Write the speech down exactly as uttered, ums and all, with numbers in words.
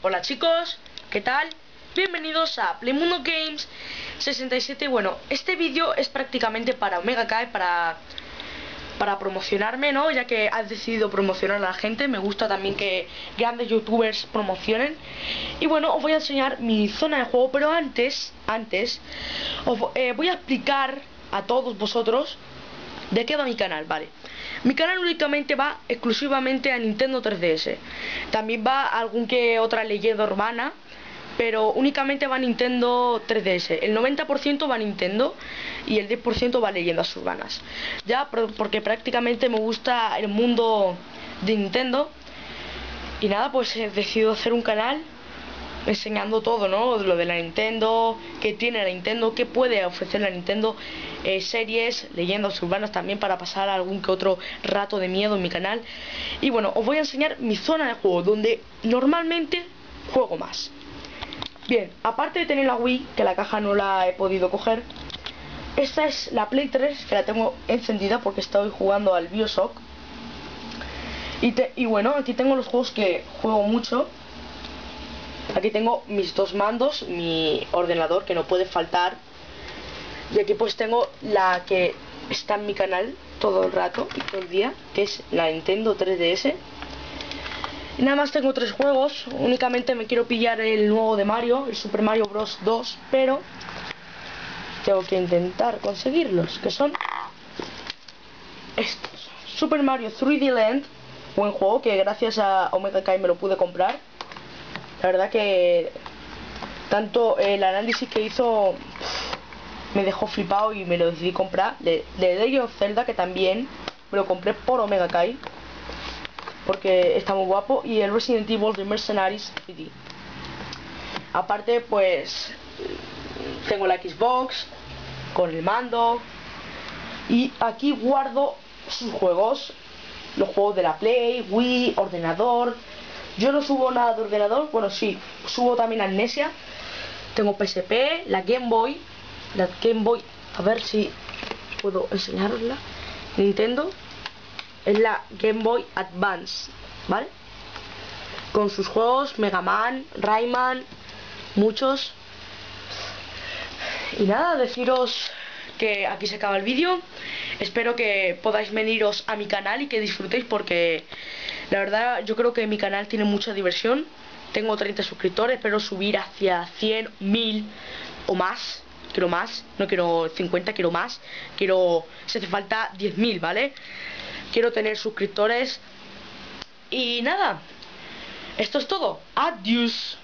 Hola chicos, ¿qué tal? Bienvenidos a Playmundo Games sesenta y siete. Bueno, este vídeo es prácticamente para Omega Kai, para, para promocionarme, ¿no? Ya que has decidido promocionar a la gente. Me gusta también que grandes youtubers promocionen. Y bueno, os voy a enseñar mi zona de juego. Pero antes, antes os eh, voy a explicar a todos vosotros de qué va mi canal, ¿vale? Mi canal únicamente va exclusivamente a Nintendo tres D S. También va a algún que otra leyenda urbana, pero únicamente va a Nintendo tres D S. El noventa por ciento va a Nintendo y el diez por ciento va a leyendas urbanas. Ya, porque prácticamente me gusta el mundo de Nintendo. Y nada, pues he decidido hacer un canal enseñando todo, ¿no? Lo de la Nintendo, qué tiene la Nintendo, qué puede ofrecer la Nintendo, eh, series, leyendas urbanas también para pasar algún que otro rato de miedo en mi canal. Y bueno, os voy a enseñar mi zona de juego, donde normalmente juego más. Bien, aparte de tener la Wii, que la caja no la he podido coger, esta es la Play tres, que la tengo encendida porque estoy jugando al Bioshock. Y, te, y bueno, aquí tengo los juegos que juego mucho. Aquí tengo mis dos mandos, mi ordenador que no puede faltar, y aquí pues tengo la que está en mi canal todo el rato y todo el día, que es la Nintendo tres D S. Y nada más tengo tres juegos. Únicamente me quiero pillar el nuevo de Mario, el Super Mario Bros. dos, pero tengo que intentar conseguirlos, que son estos. Super Mario tres D Land, buen juego que gracias a Omega Kai me lo pude comprar. La verdad que tanto el análisis que hizo me dejó flipado y me lo decidí comprar. De Deadly of Zelda, que también me lo compré por Omega Kai, porque está muy guapo. Y el Resident Evil de Mercenaries tres D. Aparte pues tengo la Xbox con el mando. Y aquí guardo sus juegos, los juegos de la Play, Wii, ordenador. Yo no subo nada de ordenador, bueno sí, subo también Amnesia. Tengo P S P, la Game Boy, la Game Boy, a ver si puedo enseñarosla. Nintendo, es la Game Boy Advance, ¿vale? Con sus juegos, Mega Man, Rayman, muchos. Y nada, deciros que aquí se acaba el vídeo. Espero que podáis veniros a mi canal y que disfrutéis, porque la verdad, yo creo que mi canal tiene mucha diversión. Tengo treinta suscriptores, espero subir hacia cien, mil o más. Quiero más, no quiero cincuenta, quiero más. Quiero, si hace falta, diez mil, ¿vale? Quiero tener suscriptores. Y nada, esto es todo. Adiós.